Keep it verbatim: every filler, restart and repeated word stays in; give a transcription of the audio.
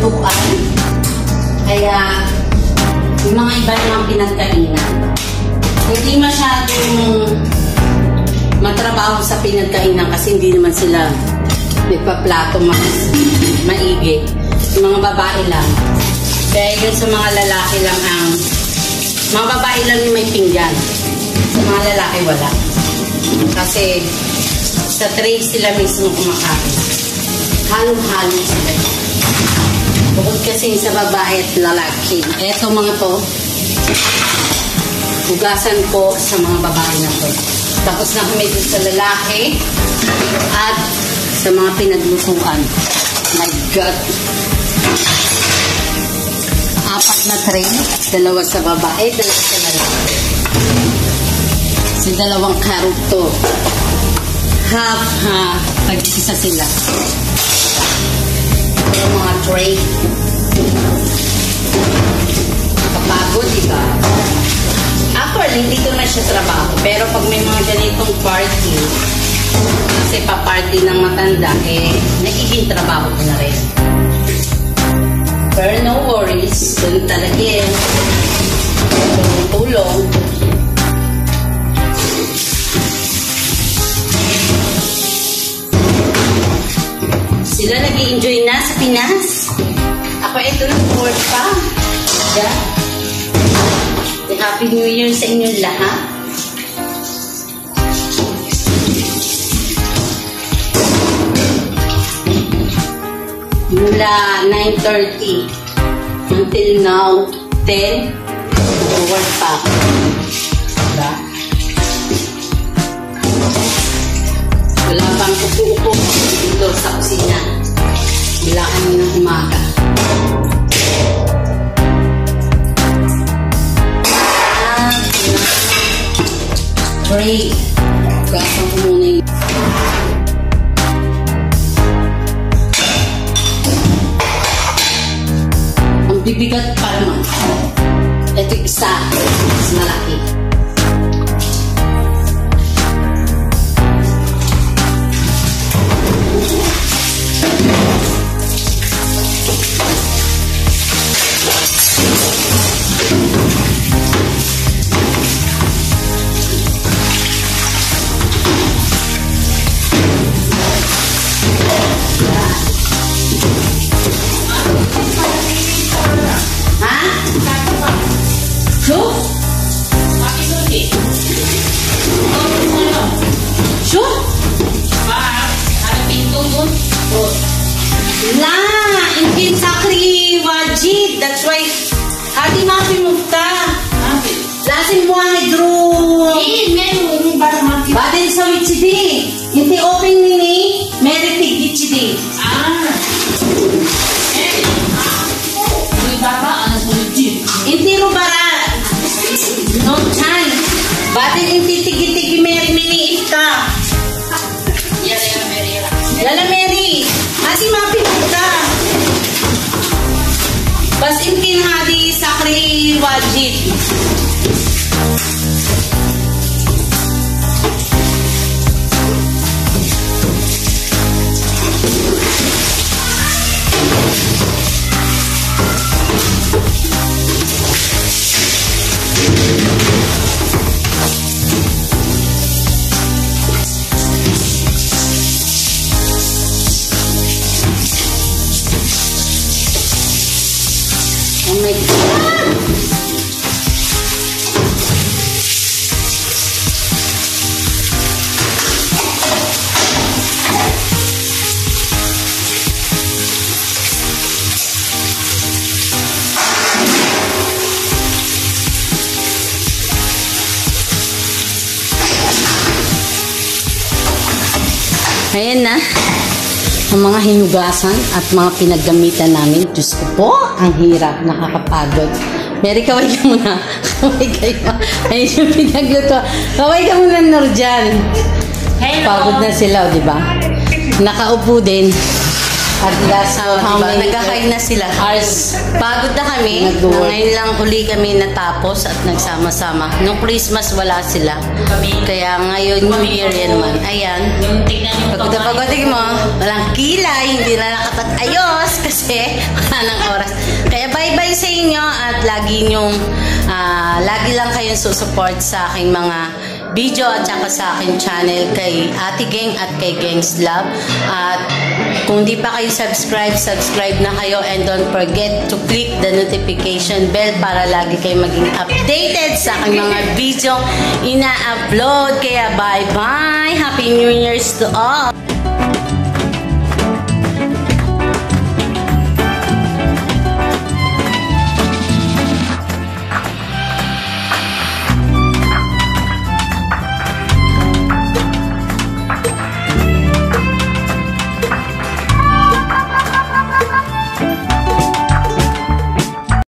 lutuan. Kaya yung mga iba nilang pinagkainan, hindi masyadong matrabaho sa pinagkainan kasi hindi naman sila nagpaplato mas maigi. Yung mga babae lang. Kaya yun sa mga lalaki lang ang mga babae lang yung may pinggan. Sa mga lalaki wala. Kasi sa tray sila mismo kumakain. Halong-halong sila. Bukod kasi sa babae at lalaki. Eto mga to, hugasan ko sa mga babae na to. Tapos na kami dito sa lalaki at sa mga pinaglutuan. My God! Apat na tray, dalawa sa babae, dalawa sa lalaki. Kasi dalawang karot to. Half-half, pag-isa sila. Ito mga tray. Kapagod, diba? Actually, dito na siya trabaho. Pero pag may mga ganitong party, kasi pa-party ng matanda, eh, nagiging trabaho ko na rin. Pero no worries, doon talaga eh. Tulong. Sila nag-i-enjoy na sa Pinas. Ako ito nag-board pa. Yeah. Happy New Year sa inyong lahat. Mula nine thirty until now, ten, nag-board pa. Diba? Wala pang kukupo dito sa kusina. Wala kami ng umaga. Ah, three. Gasan ko muna yun. Ang bibigat pa naman. Ito isa. Mas malaki. Ayan na, ang mga hinugasan at mga pinaggamitan namin. Diyos ko po, ang hirap, nakakapagod. Mary, kaway ka muna. Kaway kayo. Ayun yung pinagluto. Kaway ka muna, Norjan. Pagod na sila, di ba? Nakaupo din. At last, oh, how diba? many? Nag-hide na sila. Ours. Pagod na kami. Ngayon lang huli kami natapos at nagsama-sama. Nung Christmas, wala sila. Kaya ngayon, New Year yan man. Ayan. Pagod na pagod mo, walang kilay, hindi na nakapag-ayos kasi wala nang oras. Kaya bye-bye sa inyo at lagi nyong, uh, lagi lang kayong susuport sa aking mga video at saka sa akin channel kay Ate Gheng at kay Geng's Love. At kung di pa kayo subscribe, subscribe na kayo and don't forget to click the notification bell para lagi kayo maging updated sa aking mga video ina-upload. Kaya bye-bye! Happy New Year's to all!